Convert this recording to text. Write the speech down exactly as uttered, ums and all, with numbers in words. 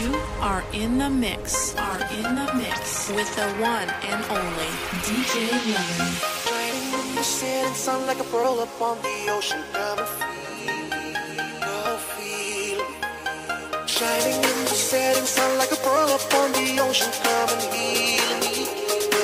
You are in the mix, are in the mix with the one and only D J Lemon. You see the sun like a pearl upon the ocean. I'm a feel, I'm shining in the setting sun like a pearl upon the ocean. Come and heal me.